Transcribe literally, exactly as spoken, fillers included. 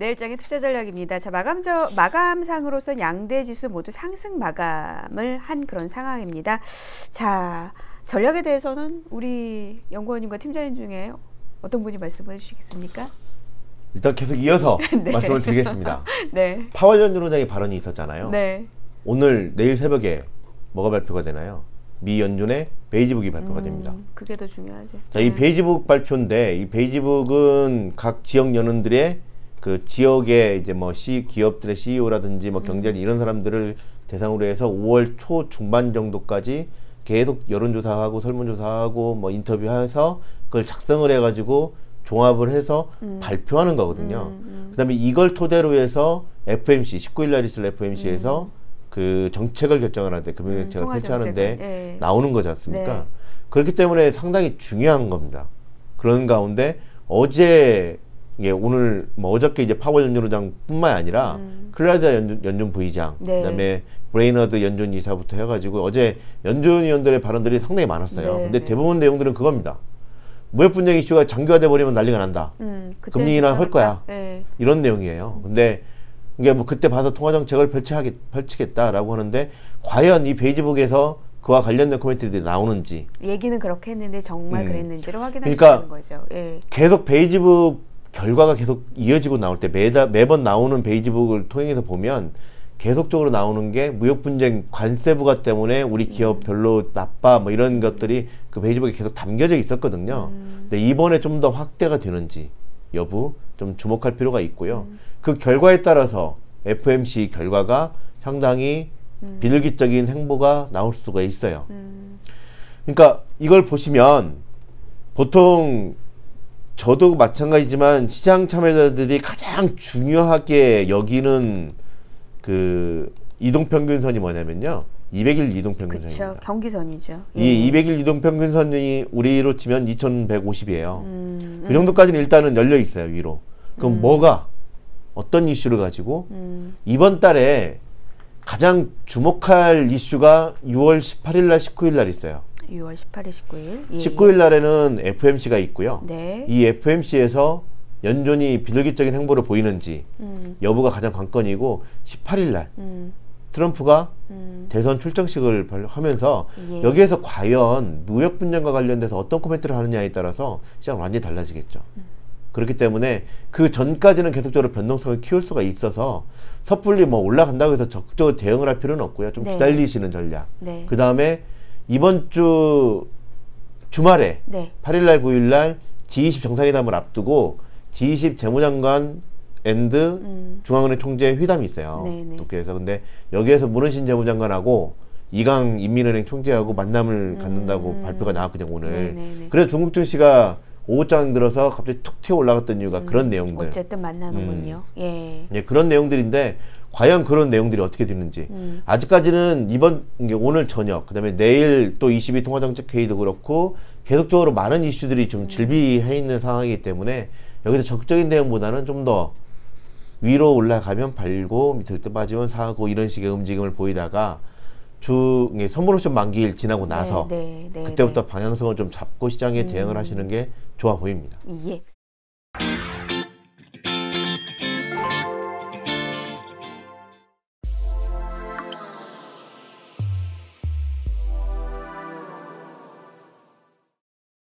내일장의 투자 전략입니다. 자, 마감저, 마감상으로선 양대 지수 모두 상승 마감을 한 그런 상황입니다. 자, 전략에 대해서는 우리 연구원님과 팀장님 중에 어떤 분이 말씀해 주시겠습니까? 일단 계속 이어서 네. 말씀을 드리겠습니다. 네. 파월 전 연준장의 발언이 있었잖아요. 네. 오늘 내일 새벽에 뭐가 발표가 되나요? 미 연준의 베이지북이 발표가 음, 됩니다. 그게 더 중요하죠. 자, 이 베이지북 발표인데 이 베이지북은 각 지역 연은들의 그 지역의 이제 뭐 시 기업들의 씨이오라든지 뭐 경제인 이런 사람들을 대상으로 해서 오월 초 중반 정도까지 계속 여론조사하고 설문조사하고 뭐 인터뷰해서 그걸 작성을 해가지고 종합을 해서 음. 발표하는 거거든요. 음, 음. 그다음에 이걸 토대로 해서 에프엠씨 십구일 날 있을 에프엠씨에서 음. 그 정책을 결정을 하는데 금융정책을 음, 결정하는데 네. 나오는 거지 않습니까? 네. 그렇기 때문에 상당히 중요한 겁니다. 그런 가운데 어제 예, 오늘 뭐 어저께 이제 파월 연준 의장뿐만 아니라 음. 클라리다 연준, 연준 부의장 네. 그다음에 브레이너드 연준 이사부터 해가지고 어제 연준 위원들의 발언들이 상당히 많았어요. 네. 근데 대부분 내용들은 그겁니다. 무역 분쟁 이슈가 장기화돼 버리면 난리가 난다. 음, 금리 인하 할 거야. 네. 이런 내용이에요. 근데 이게 뭐 그때 봐서 통화 정책을 펼치하겠, 펼치겠다라고 하는데 과연 이 베이지북에서 그와 관련된 코멘트들이 나오는지 얘기는 그렇게 했는데 정말 음. 그랬는지를 확인하시는 그러니까 거죠. 예. 계속 베이지북 결과가 계속 이어지고 나올 때 매다, 매번 나오는 베이지북을 통해서 보면 계속적으로 나오는 게 무역 분쟁 관세 부과 때문에 우리 기업 별로 나빠 뭐 이런 것들이 그 베이지북에 계속 담겨져 있었거든요. 음. 근데 이번에 좀 더 확대가 되는지 여부 좀 주목할 필요가 있고요. 음. 그 결과에 따라서 에프엠씨 결과가 상당히 음. 비둘기적인 행보가 나올 수가 있어요. 음. 그러니까 이걸 보시면 보통 저도 마찬가지지만 시장 참여자들이 가장 중요하게 여기는 그 이동평균선이 뭐냐면요. 이백일 이동평균선입니다. 그쵸, 경기선이죠. 예. 이 이백일 이동평균선이 우리로 치면 이천백오십이에요. 음, 음. 그 정도까지는 일단은 열려 있어요, 위로. 그럼 음. 뭐가 어떤 이슈를 가지고 음. 이번 달에 가장 주목할 이슈가 유월 십팔일 날 십구일 날 있어요. 유월 십팔일, 십구일. 예. 십구일 날에는 에프엠씨가 있고요. 네. 이 에프엠씨에서 연준이 비둘기적인 행보를 보이는지 음. 여부가 가장 관건이고 십팔일 날 음. 트럼프가 음. 대선 출정식을 하면서 예. 여기에서 과연 무역 분쟁과 관련돼서 어떤 코멘트를 하느냐에 따라서 시장은 완전히 달라지겠죠. 음. 그렇기 때문에 그 전까지는 계속적으로 변동성을 키울 수가 있어서 섣불리 뭐 올라간다고 해서 적극적으로 대응을 할 필요는 없고요. 좀 네. 기다리시는 전략. 네. 그 다음에 이번 주 주말에 네. 팔일 날, 구일 날 지 이십 정상회담을 앞두고 지 이십 재무장관 앤드 음. 중앙은행 총재 회담이 있어요. 도쿄에서. 근데 여기에서 문은신 재무장관하고 이강 인민은행 총재하고 만남을 갖는다고 음. 발표가 나왔거든요, 오늘. 네네네. 그래서 중국 증시가 오후장 들어서 갑자기 툭 튀어 올라갔던 이유가 음. 그런 내용들. 어쨌든 만나는군요. 음. 예. 예, 그런 내용들인데 과연 그런 내용들이 어떻게 되는지 음. 아직까지는 이번 오늘 저녁 그다음에 내일 또 이십이 통화정책회의도 그렇고 계속적으로 많은 이슈들이 좀 질비해 있는 상황이기 때문에 여기서 적극적인 대응보다는 좀 더 위로 올라가면 팔고 밑으로 또 빠지면 사고 이런 식의 움직임을 보이다가 주 선물옵션 만기일 지나고 나서 네, 네, 네, 그때부터 네. 방향성을 좀 잡고 시장에 대응을 음. 하시는 게 좋아 보입니다. 예.